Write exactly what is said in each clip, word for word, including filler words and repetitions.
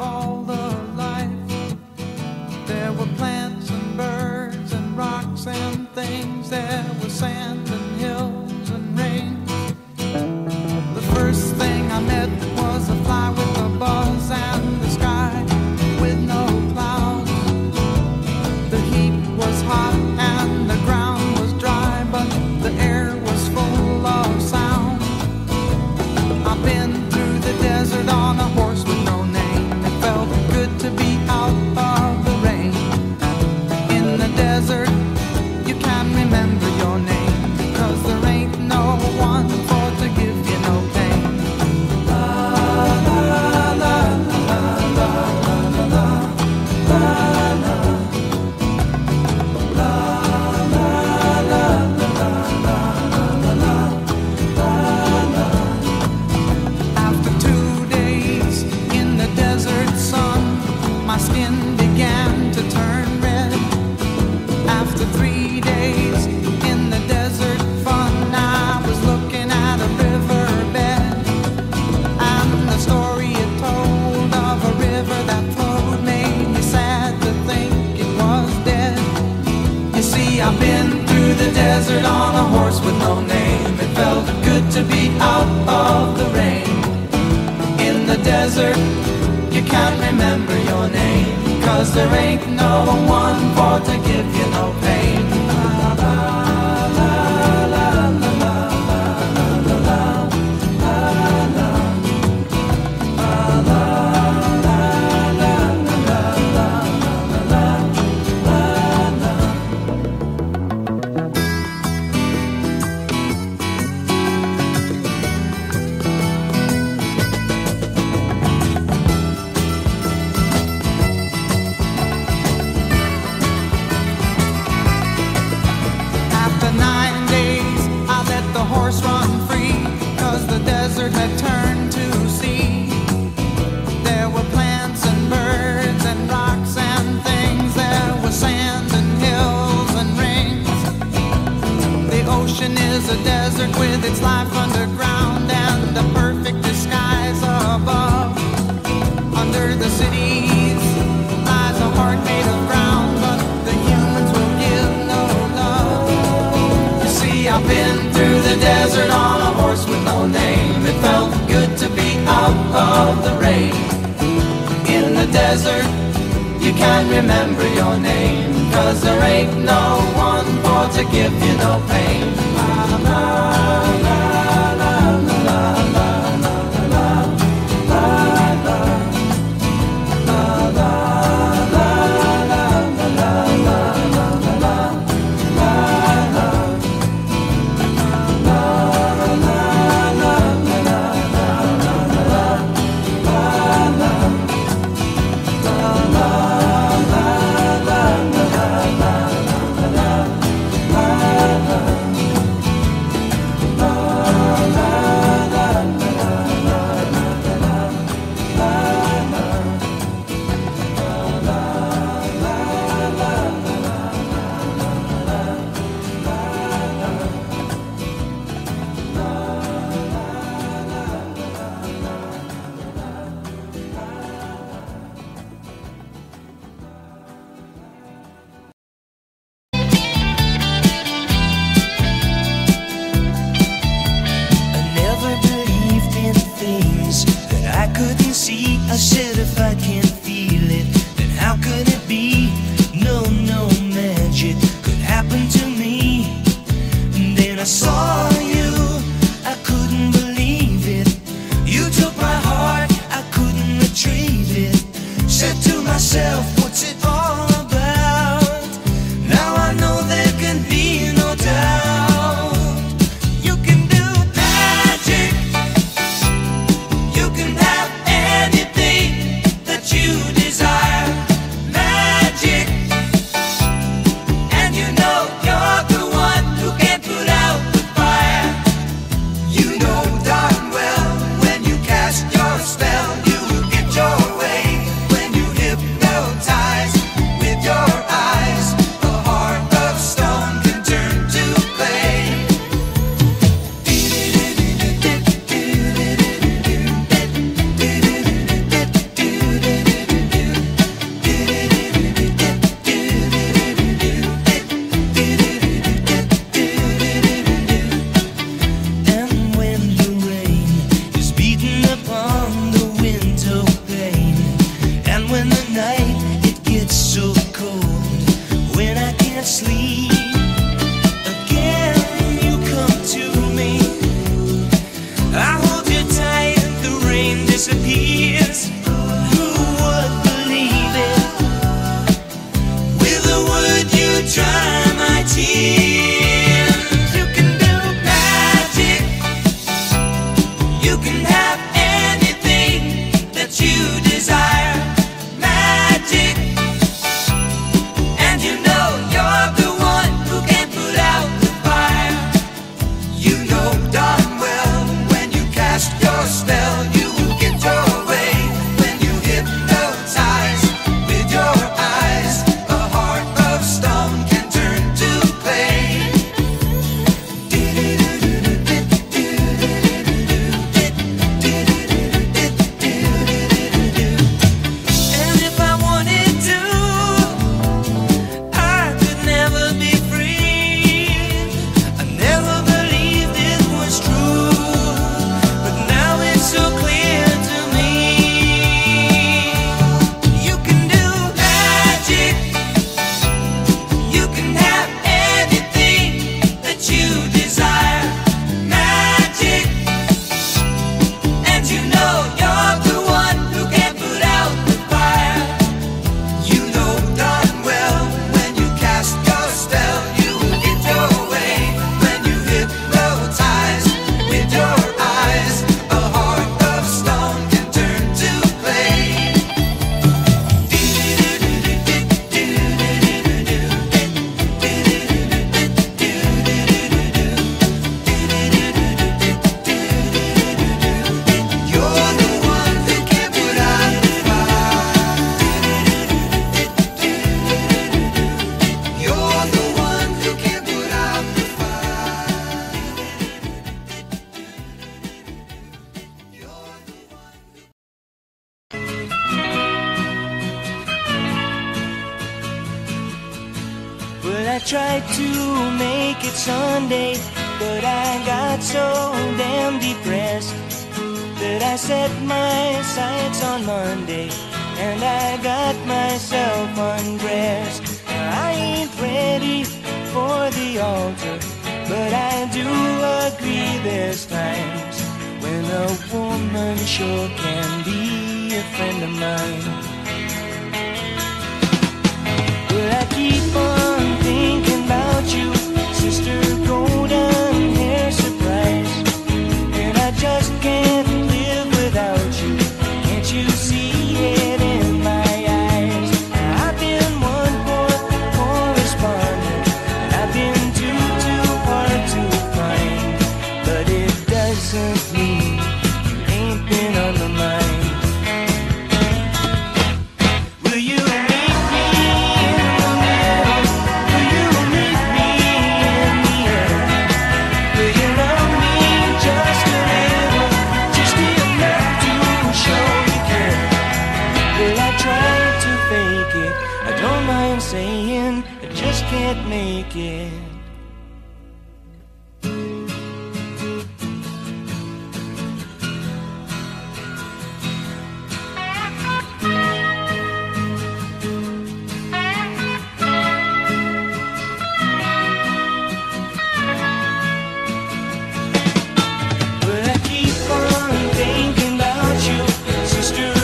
all the life. There were plants and birds and rocks and things. There was sand and hills and rain. The first thing I met was a fly with a buzz and the sky with no clouds. The heat was hot and the ground was dry, but the air was full of sound. I've been through the desert on a horse with no name. It felt good to be out of the rain. In the desert, you can remember your name, because there ain't no one for to give you no pain. La la la la la la la la la la. After two days in the desert sun, my skin began to turn red. After three days in the desert fun, I was looking at a riverbed, and the story it told of a river that flowed made me sad to think it was dead. You see, I've been through the desert on a horse with no name. It felt good to be out of the rain. In the desert, you can't remember your name, cause there ain't no one for to give you no pain. La, la, la, la, la, la, la, la, la, la, la, la, la. Oh, sleep. Again, you come to me. I hold you tight and the rain disappears. Who would believe it? With a word you dry my tears. You can do magic. You can have anything that you desire. I tried to make it Sunday, but I got so damn depressed that I set my sights on Monday, and I got myself undressed. I ain't ready for the altar, but I do agree there's times when a woman sure can be a friend of mine. Will I keep on you, sister, golden hair surprise, and I just can't live without you. Can't you see it in my eyes? I've been one poor correspondent, and I've been too, too hard to find, but it doesn't mean you ain't been on my mind. Will you meet me in the middle? Will you saying I just can't make it. But I keep on thinking about you, sister. I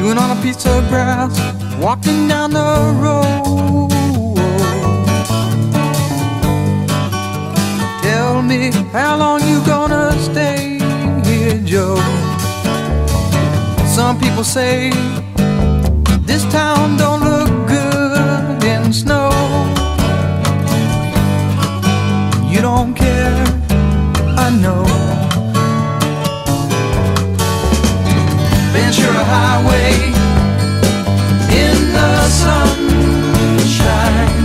chewing on a piece of grass, walking down the road. Tell me, how long you gonna stay here, Joe? Some people say this town don't look good in snow. You don't care, I know. Ventura Highway in the sunshine,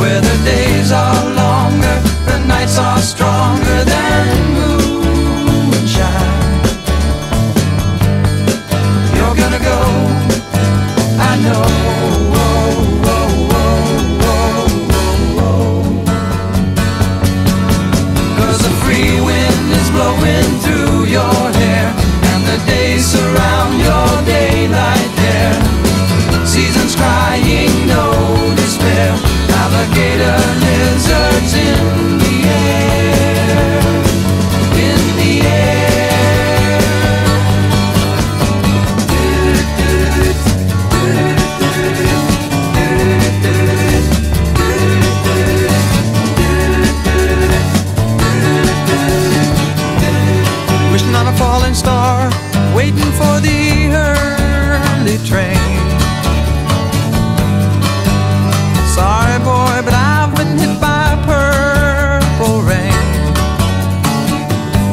where the days are longer, the nights are stronger than moonshine. You're gonna go, I know. Blowing through your hair, and the days surround your daylight there. Seasons crying, no despair. Alligator lizards in the air, in the falling star, waiting for the early train. Sorry boy, but I've been hit by purple rain.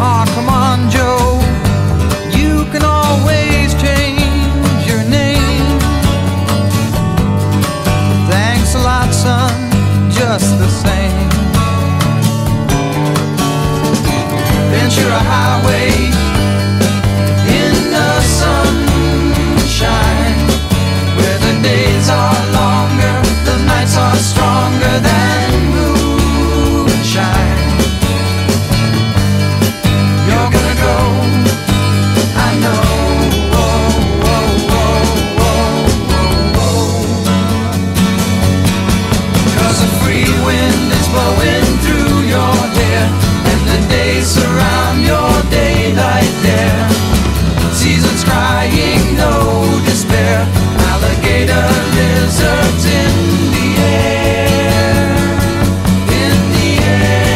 Aw, come on Joe, you can always change your name. Thanks a lot son, just the same. Ventura Highway, are longer, the nights are stronger than moonshine. You're gonna go, I know. Oh, oh, oh, oh, oh, oh. Cause a free wind is blowing through your hair, and the days surround your daylight there. Seasons crying, no despair. Alligator lizards in the air, in the air.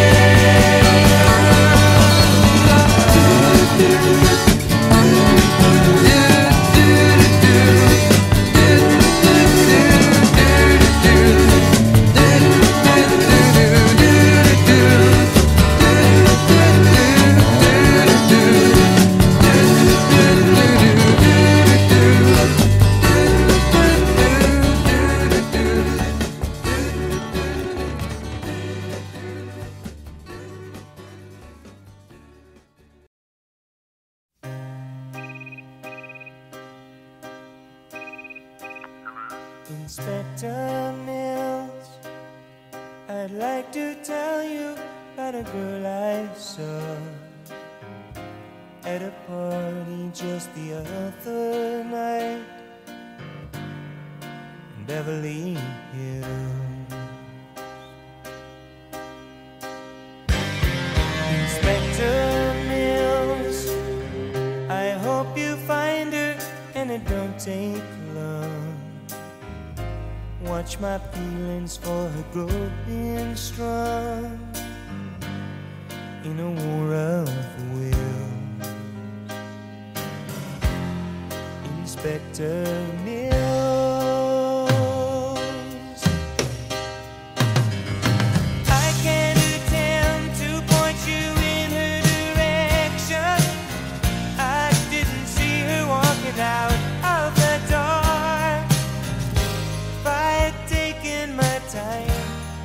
Inspector Mills, I'd like to tell you about a girl I saw at a party just the other night in Beverly Hills. Inspector Mills, I hope you find her, and it don't take long. Watch my feelings for her grow being strong in a war of will. Inspector Mills, I can't attempt to point you in her direction. I didn't see her walking out of the door.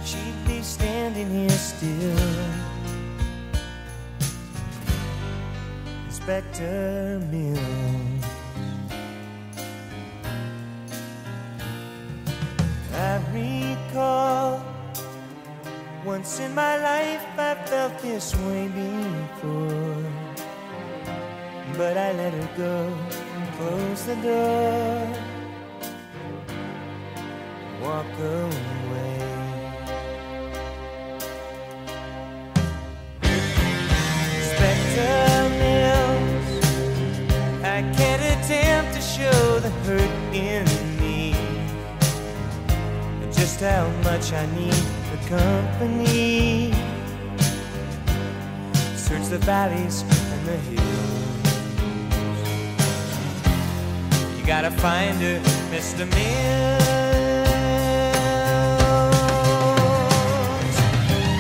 She'd be standing here still. Inspector Mills, I recall once in my life I felt this way before, but I let her go and close the door, walk away. Inspector Mills, I can't attempt to show know the hurt in me, just how much I need the company. Search the valleys and the hills. You gotta find her, Mister Mills.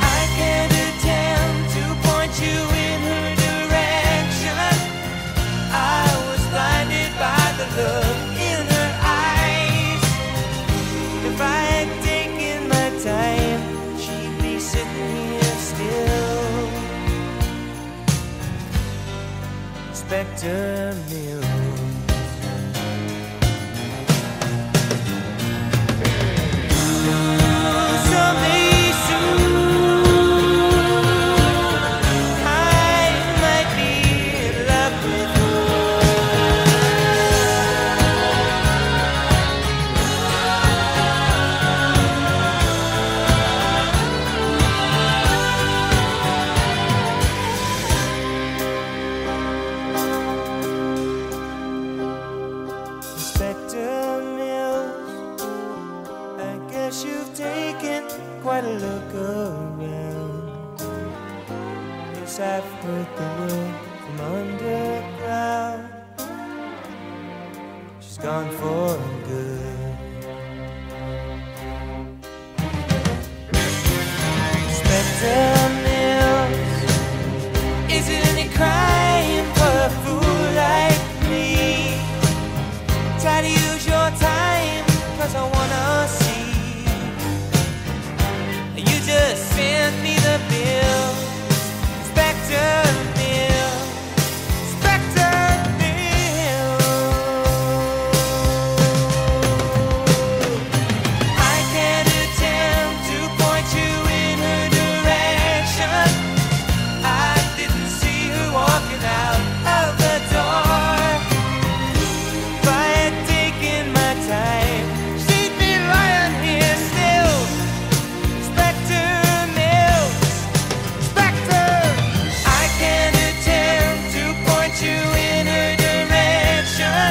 I can't attempt to point you in her direction. I was blinded by the look in her eyes. If I had taken my time, she'd be sitting here still. Inspector Mills. Someday soon, I might be in love with you. Inspector Mills, I guess you've taken quite a look around. Yes, I've heard the word from underground. She's gone for good. Inspector Mills, is it any crime for a fool like me? Try to use your time, cause I wanna see. You just send me the bill, Inspector Mills, Inspector Mills. I can't attempt to point you in her direction. I didn't see her walking out of the door. If I had taken my time, she'd be lying here still. Inspector Mills, Inspector. I can't attempt to point you in her direction.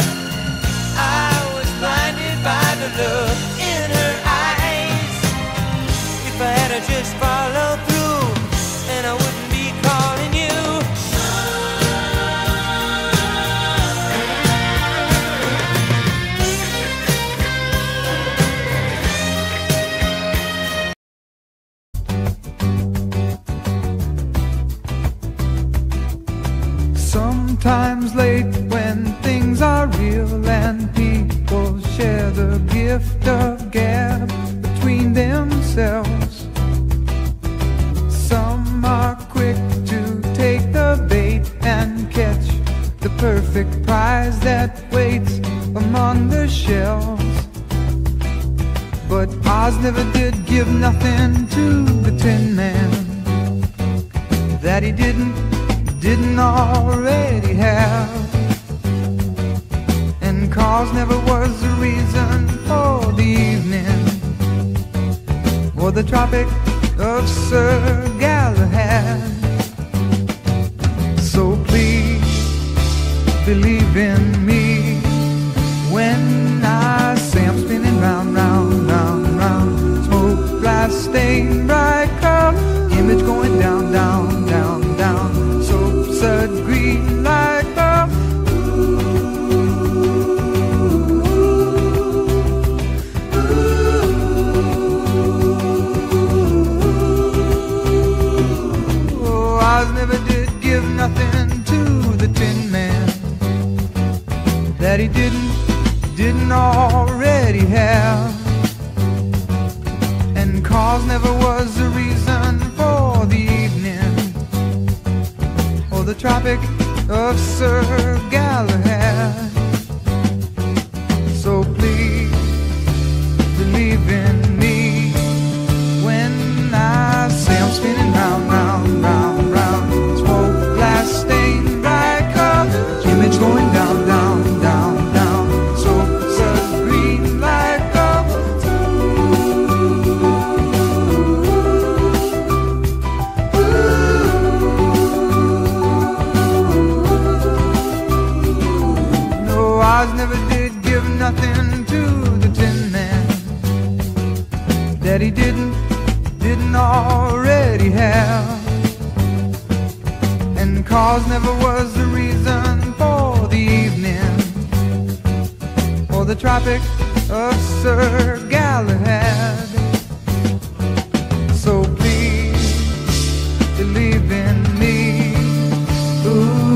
I was blinded by the look in her eyes. If I had to just follow through, and I wouldn't be calling you. Sometimes late when things are real and people share the gift of gab between themselves. Some are quick to take the bait and catch the perfect prize that waits among the shells. But Oz never did give nothing to the Tin Man that he didn't didn't already have. And cause never was the reason for the evening or the Tropic of Sir Galahad. So please believe in me when I say I'm spinning round, round, round, round. Smoke, glass, stain, bright cup, image going down, down, down. Sunset green like the ooh, ooh, ooh. Oh, Oz never did give nothing to the Tin Man that he didn't, didn't already have. And cause never was the reason for the the Tropic of Sir Galahad. So please believe in me when I say I'm spinning round, round, round, round. Smoke, glass, stain, bright color, image going down, down, down, down. So sun green like nothing to the Tin Man that he didn't, didn't already have. And cause never was the reason for the evening or the Tropic of Sir Galahad. So please believe in me. Ooh,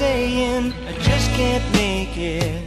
saying I just can't make it.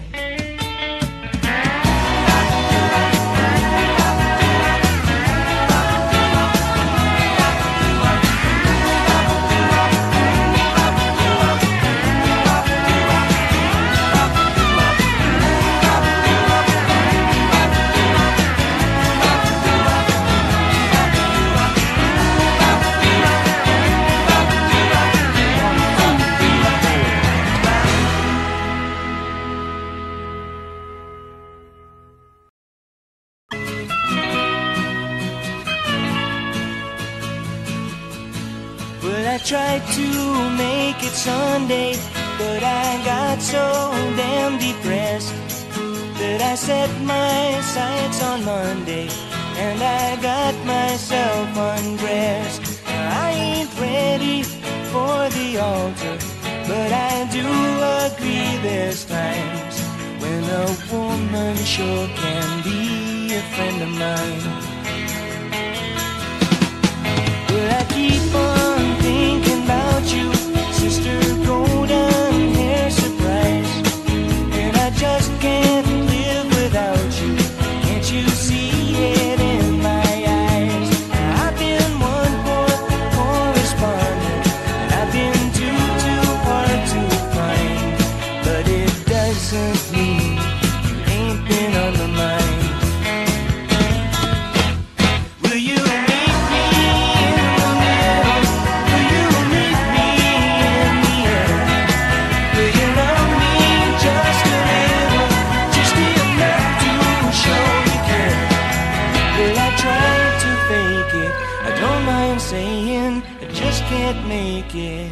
Tried to make it Sunday, but I got so damn depressed that I set my sights on Monday, and I got myself undressed. I ain't ready for the altar, but I do agree there's times when a woman sure can be a friend of mine. Will I keep on thinking about you, sister, golden hair surprise, and I just can't live without you. Can't you see it in my eyes? I've been one poor correspondent, and I've been too, too hard to find, but it doesn't mean you ain't been on my mind. Will you meet me in the middle? Saying I just can't make it.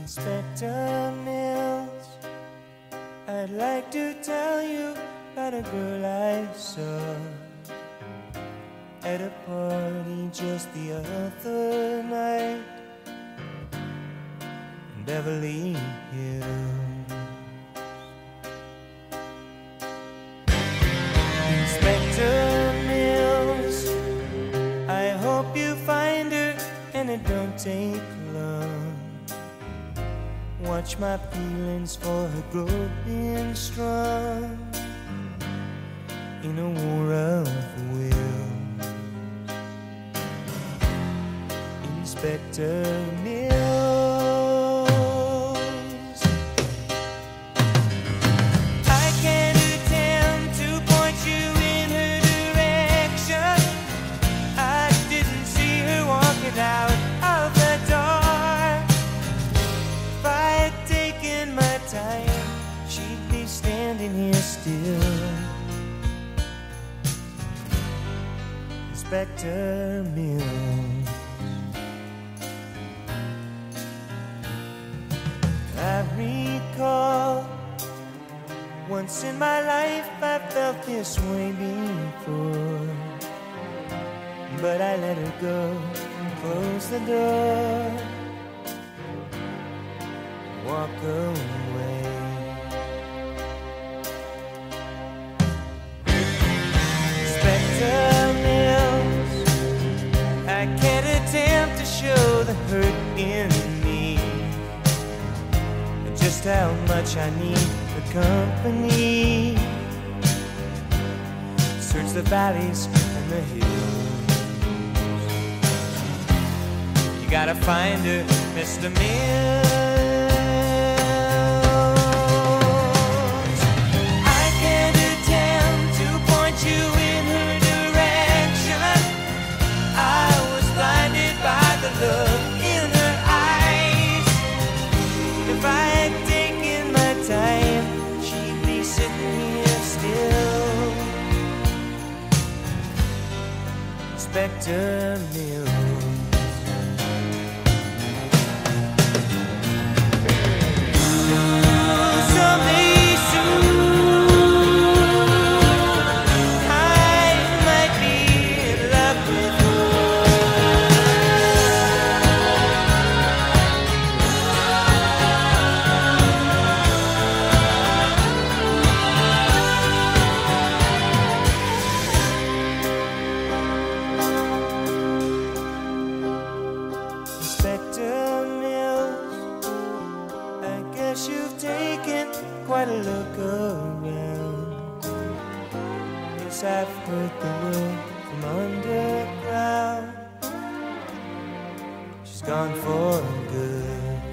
Inspector Mills, I'd like to tell you about a girl I saw at a party just the other night in Beverly Hills. Inspector Mills, I hope you find her, and it don't take long. Watch my feelings for her grow being strong in a war of will. Inspector Mills, I can't attempt to point you in her direction. I didn't see her walking out of the door. She'd be standing here still. Inspector Mills, I Once in my life I felt this way before, but I let her go and close the door, walk away. Inspector Mills, I can't attempt to show the hurt in me, just how much I need the company. Search the valleys and the hills. You gotta find her, Mister Mills. I can't attempt to point you in her direction. I was blinded by the look in her eyes. If I had taken my time, Inspector Mills. Someday soon I might be in love with quite a look around. Yes, I've heard the word from underground. She's gone for good.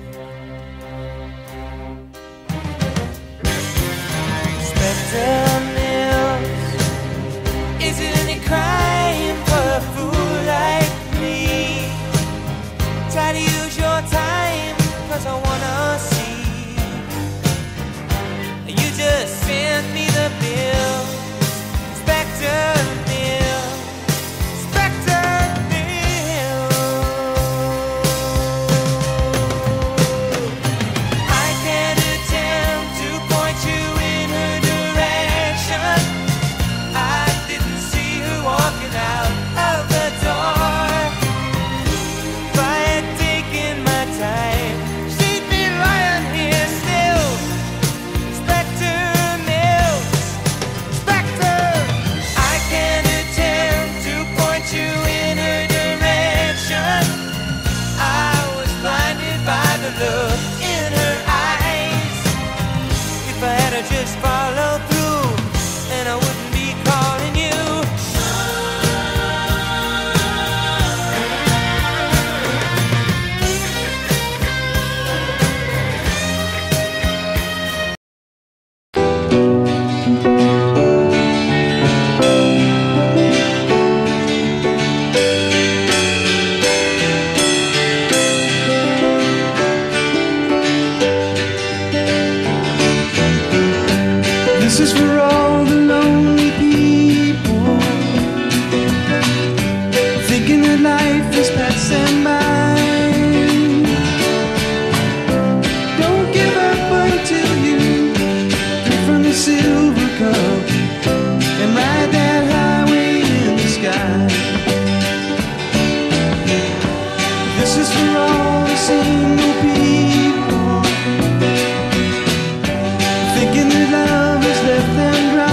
Inspector Mills, is it any crime for a fool like me? Try to use your time, cause I wanna see. Just send me the bill, Inspector Mills, Inspector Mills. I can't attempt to point you in her direction. I didn't see her walking out of the door. If I had taken my time, she'd be lying here still. Look in her eyes. If I had to just follow through, and I wouldn't be calling you. This is for all the lonely people, thinking that life is passing by. Don't give up until you drink from the silver cup and ride that highway in the sky. This is for all the single people, thinking that love left and right.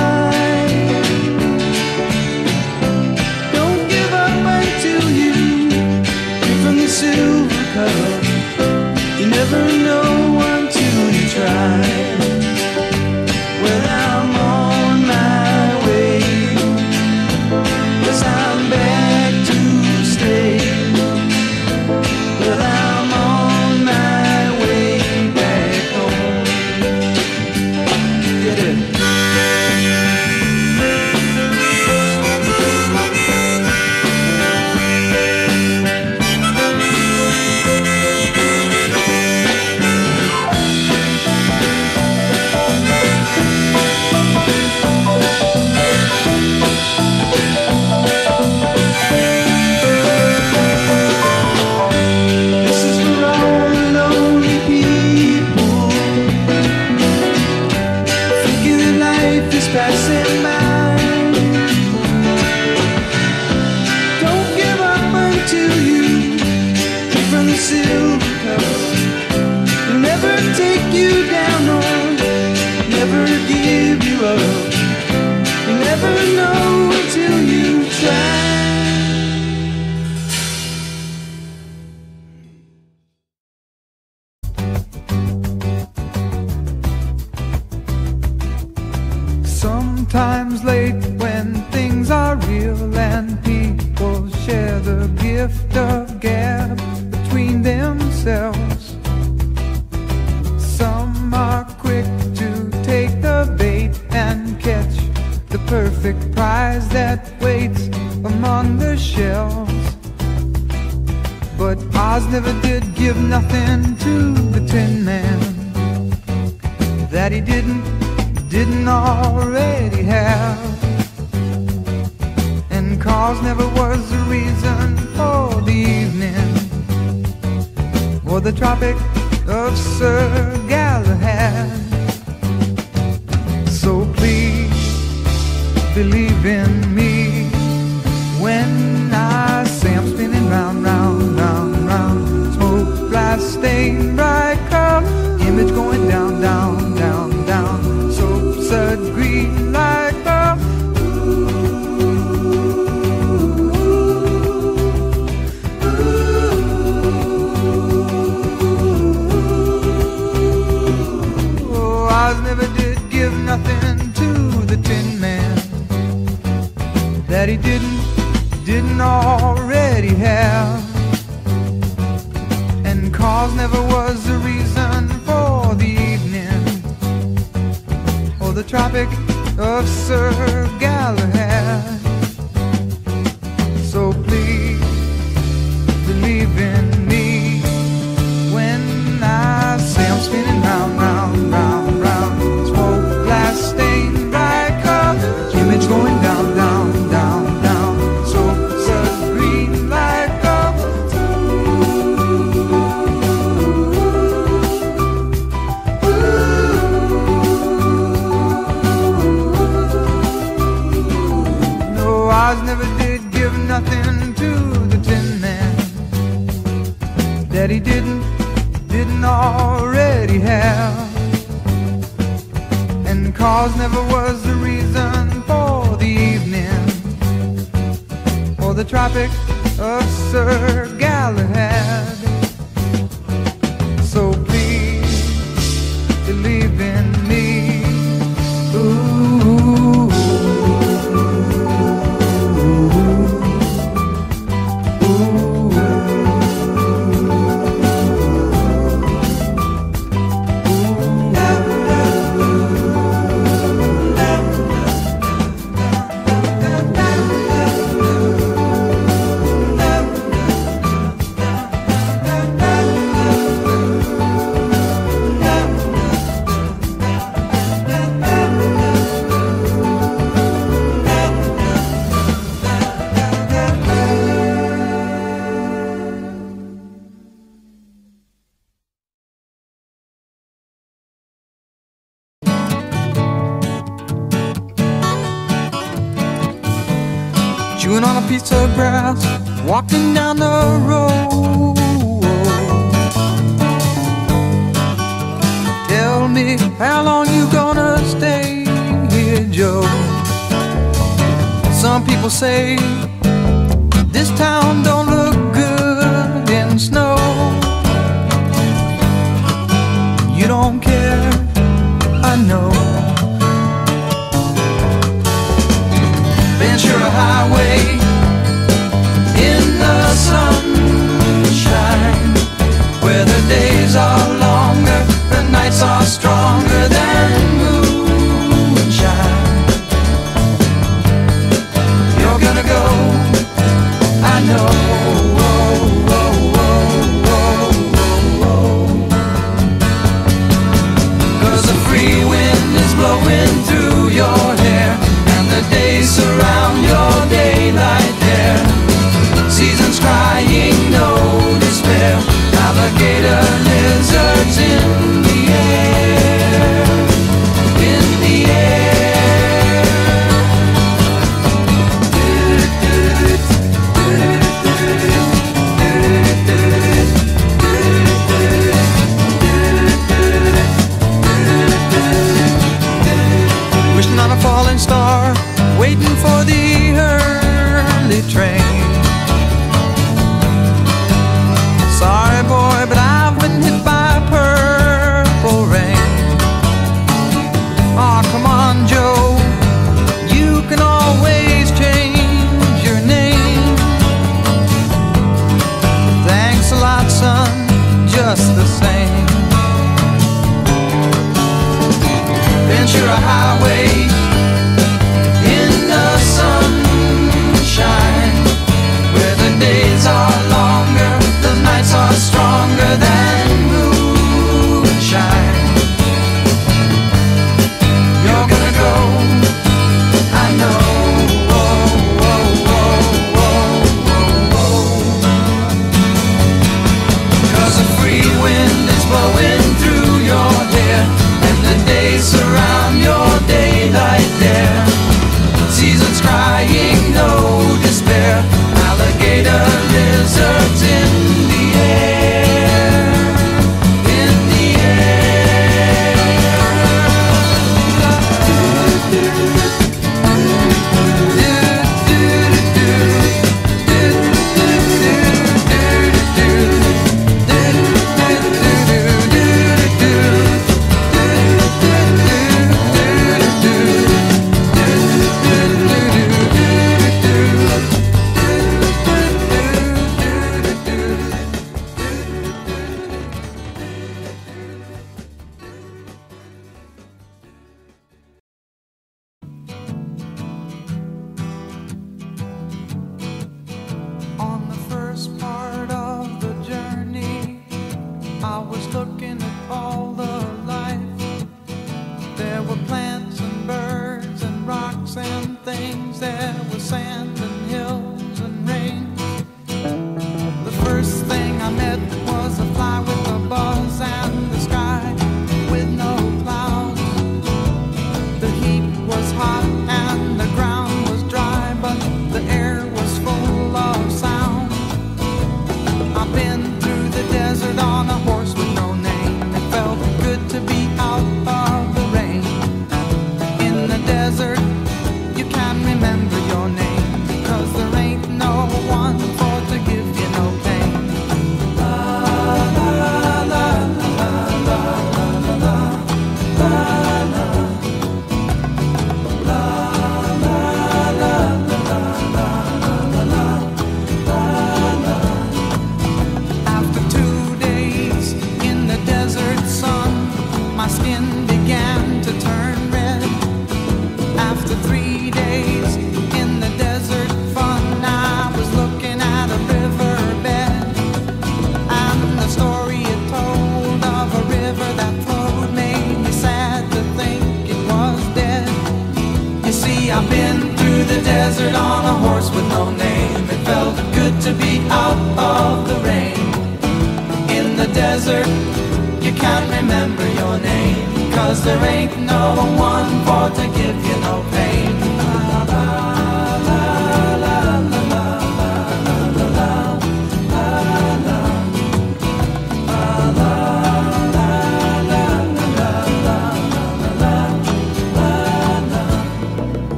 time's late when things are real and people share the gift of gab between themselves. Some are quick to take the bait and catch the perfect prize that waits among the shells. But Oz never did give nothing to the Tin Man that he didn't, didn't already have. And cause never was the reason for the evening or the Tropic of Sir Galahad. So please believe in me when I say I'm spinning round, round, round, round. Smoke, glass, stain, bright cup, image going down, down, down, down. Soap's a green light bulb. Oh, Oz never did give nothing to the Tin Man that he didn't, didn't already have. And cause never was the reason for the evening or the Tropic of Sir Galahad. So please believe in me when I say I'm spinning round, round, round, round. Smoke, glass, stain, bright color, image going down, down, down. Oz never did give nothing to the Tin Man that he didn't, didn't already have. And cause never was the reason for the evening or the Tropic of Sir Galahad. So please believe in me. Ooh. Chewing on a piece of grass, walking down the road. Tell me how long you gonna stay here, Joe. Some people say this town don't look good in snow. You don't care, I know. Ventura Highway in the sunshine, where the days are longer, the nights are stronger than moonshine. You're gonna go, I know. Oh, oh, oh, oh, oh, oh. 'Cause the free wind is picture a highway in the sunshine, where the days are longer, the nights are stronger than moonshine. You're gonna go, I know. Oh, oh, oh, oh, oh, oh. 'Cause a free wind is blowing through your hair, and the days surround your daylight there. Seasons crying, no despair, alligator lizards in the air, in the air. Oh,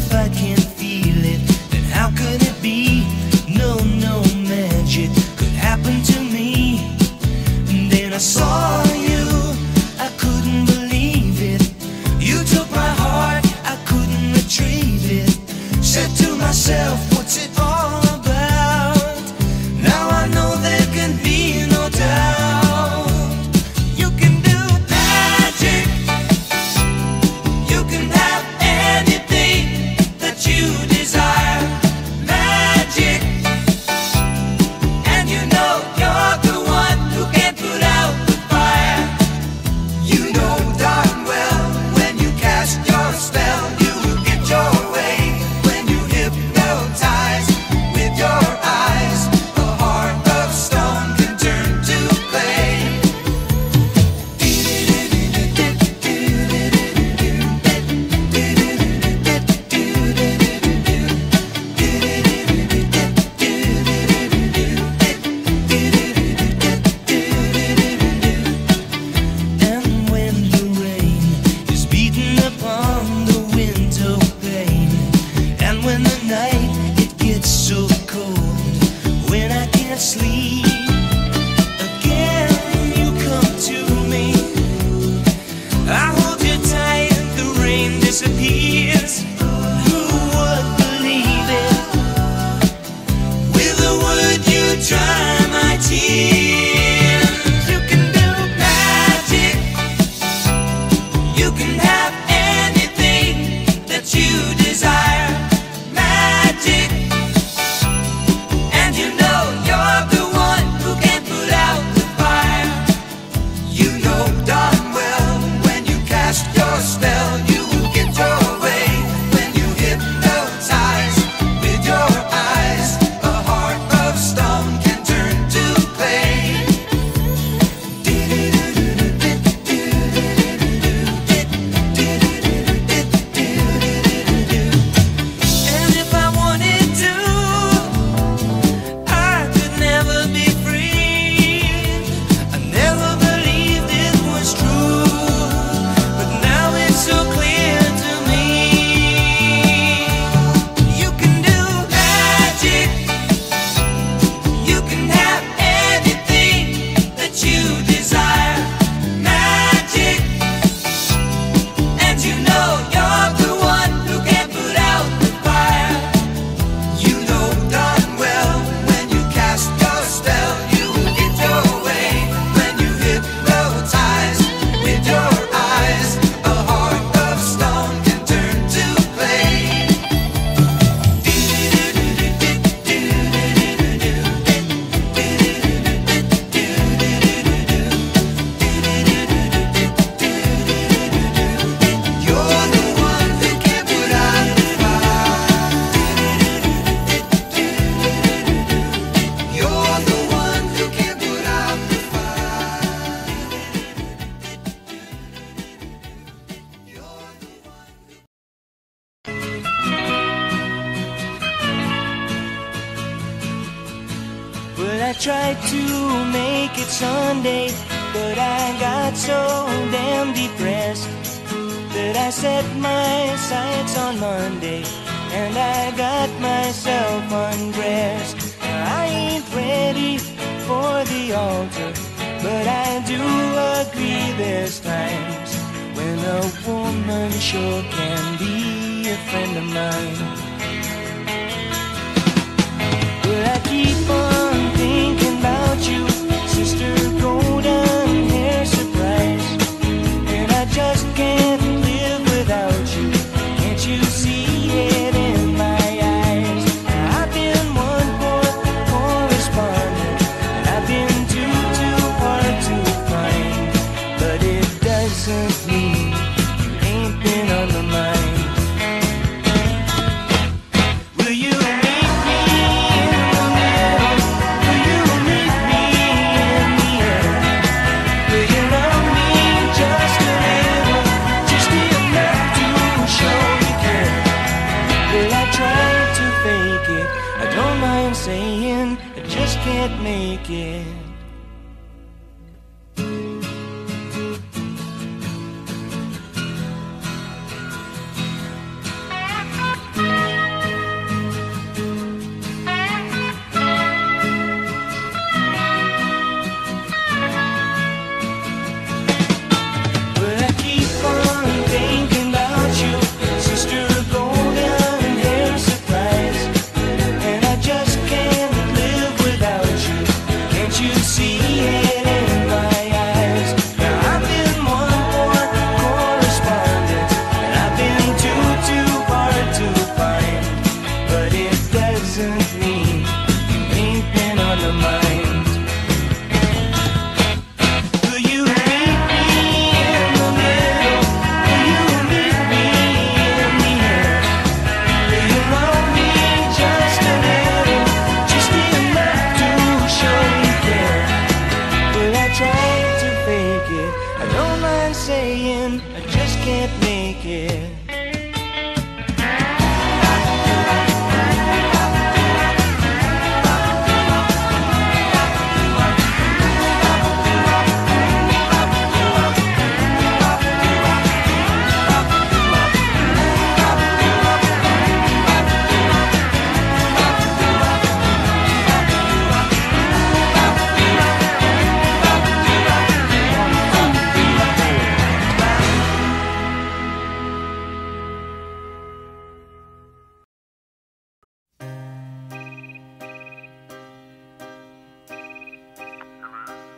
if I can't feel it, then how could it be? No, no magic could happen to me. And then I saw you, I couldn't believe it. You took my heart, I couldn't retrieve it. Said to myself, what's it all about? Now I know there can be no doubt.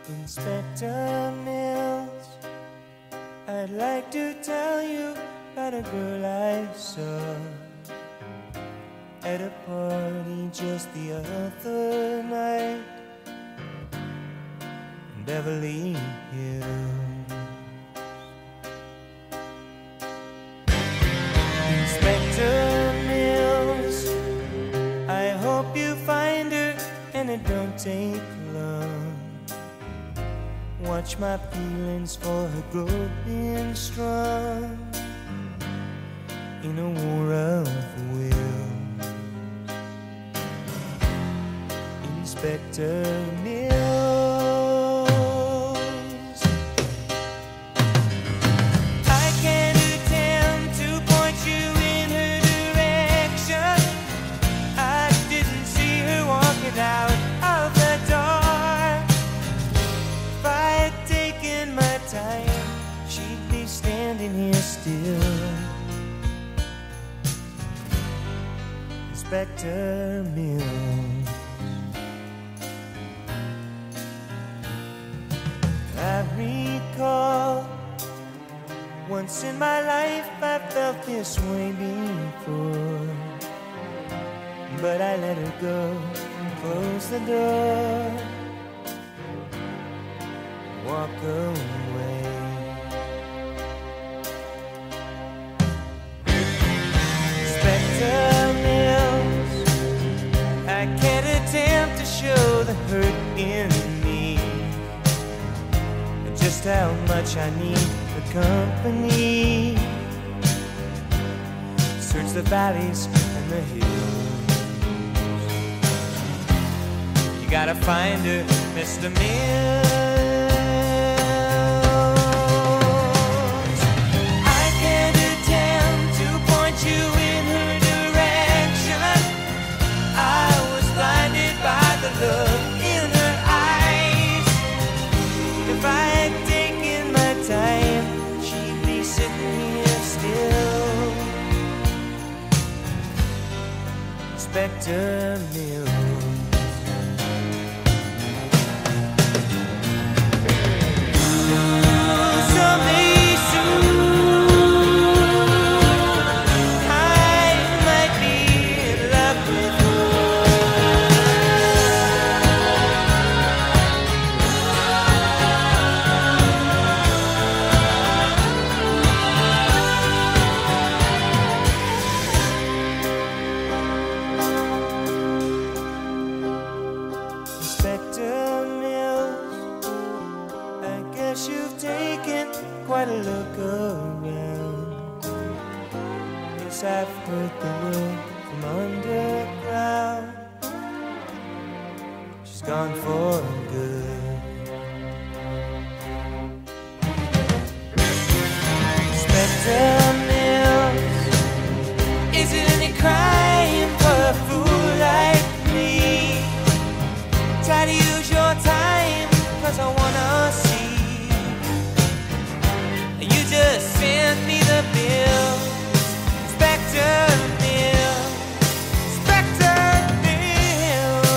Inspector Mills, I'd like to tell you about a girl I saw at a party just the other night in Beverly Hills. Inspector Mills, I hope you find her, and it don't take long. Watch my feelings for her grow being strong in a war of will. Inspector Mills, I can't attempt to point you in her direction. I didn't see her walking out of the door. If I had taken my time, she'd be standing here still. Inspector Mills, I recall once in my life I felt this way before, but I let her go and close the door, walk away. Inspector, I can't attempt to show the hurt in me, just how much I need the company. Search the valleys and the hills. You gotta find her, Mister Mills. Inspector Mills. Someday soon I might be in love with quite a look around. Yes, I've heard the word from underground. She's gone for good. Inspector Mills, is it any crime for a fool like me? Try to use your time, cause I wanna see. Just send me the bill, Inspector Mills, Inspector Mills.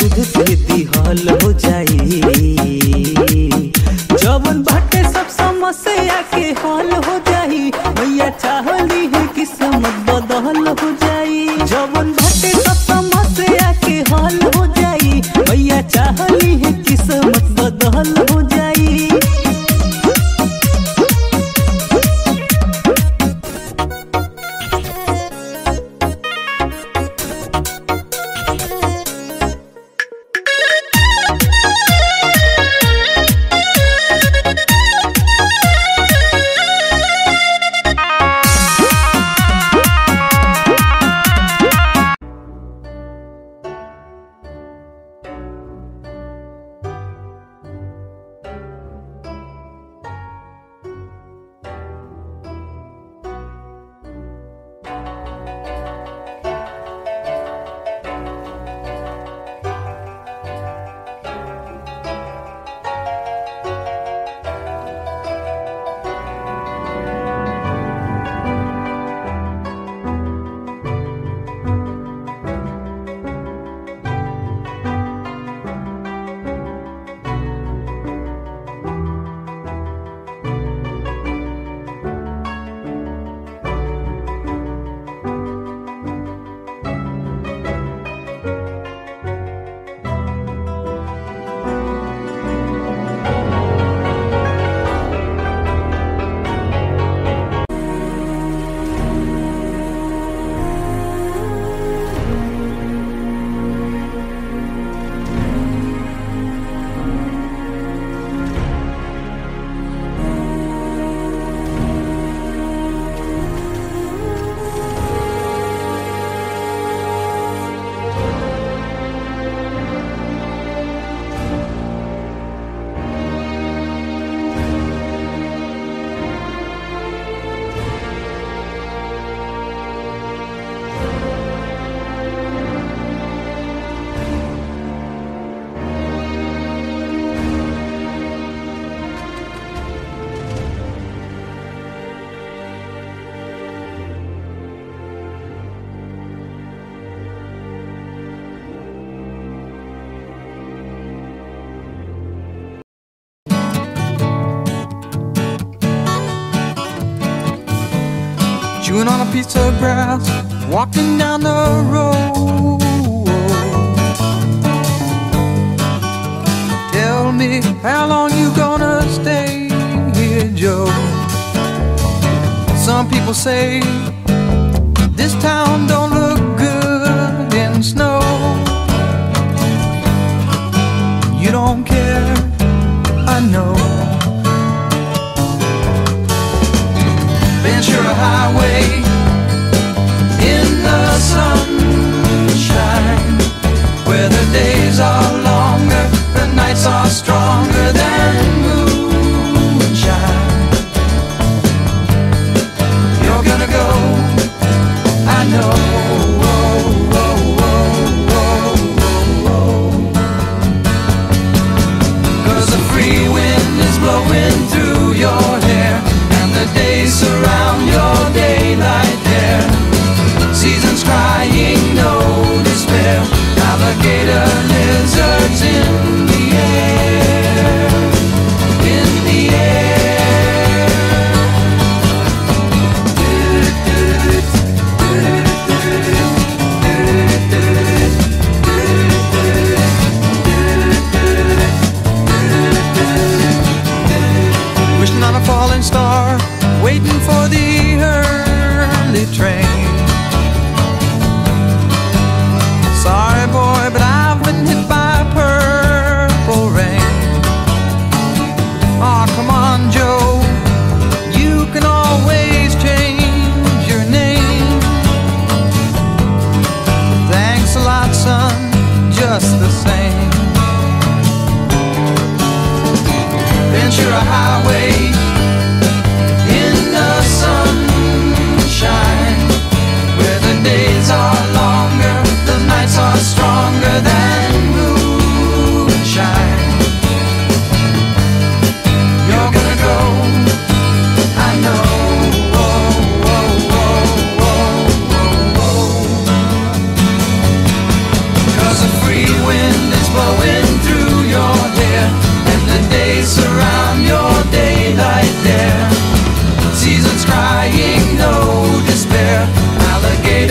दूध से दिहल हो जाई, जवन बाटे सब समस्या के हल हो जाई। भैया चाहली है कि समझ बदल हो जाई, जवन बाटे सब समस्या के हल हो जाई। भैया चाहली है कि समझ बदल हो जाई। Chewing on a piece of grass, walking down the road. Tell me how long you gonna stay here, Joe. Some people say this town don't look good in snow. You don't care, I know. Ventura Highway in the sunshine, where the days are longer, the nights are stronger than moonshine. You're gonna go, I know. Surround your daylight there. Seasons crying, no despair. Alligator lizards in the air, in the air. Wishing on a falling star, waiting for the early train. Sorry boy, but I've been hit by purple rain. Aw, come on Joe, you can always change your name. Thanks a lot son, just the same. Ventura Highway, are longer, the nights are stronger than moonshine. You're gonna go, I know. Oh, oh, oh, oh, oh, oh. 'Cause a free wind You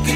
can